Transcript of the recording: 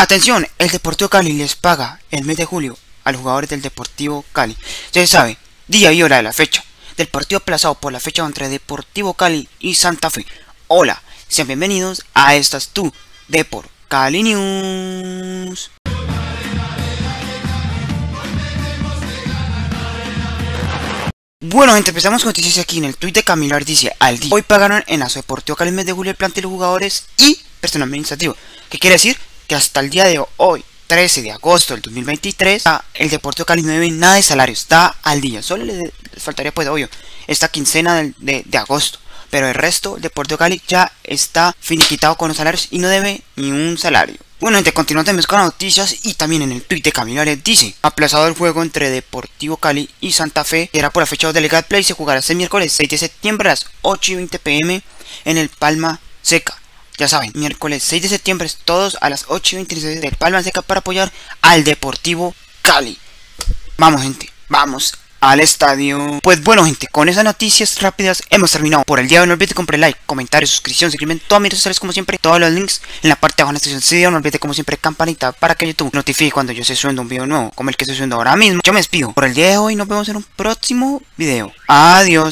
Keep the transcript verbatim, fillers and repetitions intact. Atención, el Deportivo Cali les paga el mes de julio a los jugadores del Deportivo Cali. Ya se sabe, día y hora de la fecha del partido aplazado por la fecha entre Deportivo Cali y Santa Fe. Hola, sean bienvenidos a estas tu Depor Cali News. Bueno gente, empezamos con noticias aquí en el tweet de Camilo Ardizzi al día. Hoy pagaron en Aso Deportivo Cali el mes de julio el plantel de los jugadores y personal administrativo. ¿Qué quiere decir? Que hasta el día de hoy, trece de agosto del dos mil veintitrés, el Deportivo Cali no debe nada de salario, está al día. Solo le faltaría, pues obvio, esta quincena de, de, de agosto, pero el resto, el Deportivo Cali ya está finiquitado con los salarios y no debe ni un salario. Bueno gente, continuamos también con las noticias y también en el tweet de Camilo Ares dice: aplazado el juego entre Deportivo Cali y Santa Fe, que era por la fecha de Liga Betplay, se jugará este miércoles seis de septiembre a las ocho y veinte pm en el Palmaseca. Ya saben, miércoles seis de septiembre, todos a las ocho y veintiséis del Palmaseca para apoyar al Deportivo Cali. Vamos gente, vamos al estadio. Pues bueno gente, con esas noticias rápidas hemos terminado por el día de hoy. No olvides comprar like, comentario, suscripción, suscriben todas mis redes sociales como siempre. Todos los links en la parte de abajo en la descripción de este video. No olvides como siempre campanita para que YouTube notifique cuando yo se subiendo un video nuevo, como el que estoy subiendo ahora mismo. Yo me despido por el día de hoy, nos vemos en un próximo video. Adiós.